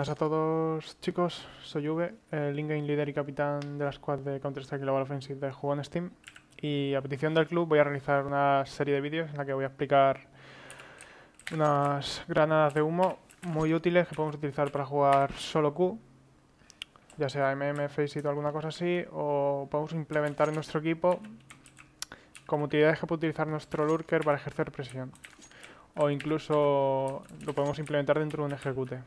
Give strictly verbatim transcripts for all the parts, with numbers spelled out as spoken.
Buenas a todos, chicos. Soy Yuve, el in-game líder y capitán de la squad de Counter Strike Global Offensive de juego en Steam. Y a petición del club voy a realizar una serie de vídeos en la que voy a explicar unas granadas de humo muy útiles que podemos utilizar para jugar solo Q, ya sea M M, Faceit o alguna cosa así, o podemos implementar en nuestro equipo como utilidades que puede utilizar nuestro lurker para ejercer presión. O incluso lo podemos implementar dentro de un ejecute.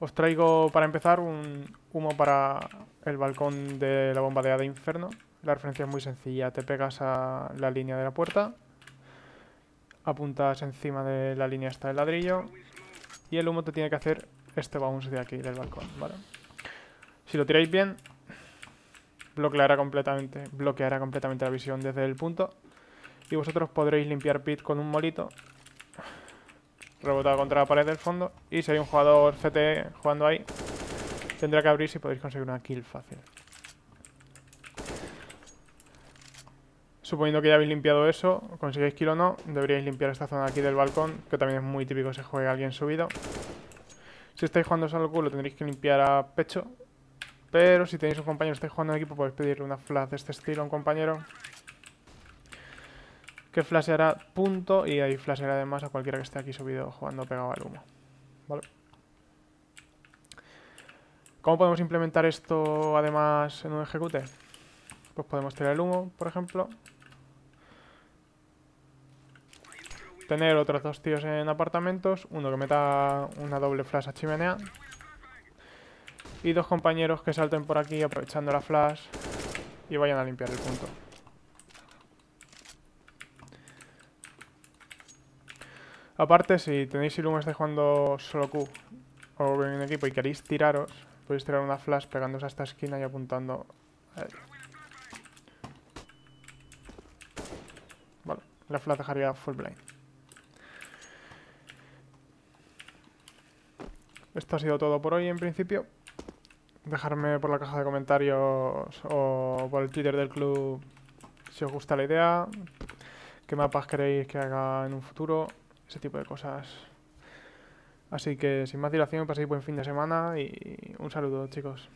Os traigo para empezar un humo para el balcón de la bomba de A de Inferno. La referencia es muy sencilla, te pegas a la línea de la puerta, apuntas encima de la línea esta del ladrillo y el humo te tiene que hacer este bounce de aquí, del balcón, ¿vale? Si lo tiráis bien, bloqueará completamente, bloqueará completamente la visión desde el punto. Y vosotros podréis limpiar pit con un molito rebotado contra la pared del fondo. Y si hay un jugador C T jugando ahí, tendrá que abrir si podéis conseguir una kill fácil. Suponiendo que ya habéis limpiado eso, conseguís kill o no, deberíais limpiar esta zona aquí del balcón, que también es muy típico que se juegue alguien subido. Si estáis jugando solo culo, tendréis que limpiar a pecho. Pero si tenéis un compañero que estáis jugando en equipo, podéis pedirle una flash de este estilo a un compañero, que flasheará punto y ahí flasheará además a cualquiera que esté aquí subido jugando pegado al humo, ¿vale? ¿Cómo podemos implementar esto además en un ejecute? Pues podemos tirar el humo, por ejemplo, tener otros dos tíos en apartamentos, uno que meta una doble flash a chimenea y dos compañeros que salten por aquí aprovechando la flash y vayan a limpiar el punto. Aparte, si tenéis el humo, estáis jugando solo Q o en equipo y queréis tiraros, podéis tirar una flash pegándose a esta esquina y apuntando a ella. Vale, la flash dejaría full blind. Esto ha sido todo por hoy en principio. Dejadme por la caja de comentarios o por el Twitter del club si os gusta la idea, qué mapas queréis que haga en un futuro, ese tipo de cosas. Así que sin más dilación, paséis buen fin de semana y un saludo, chicos.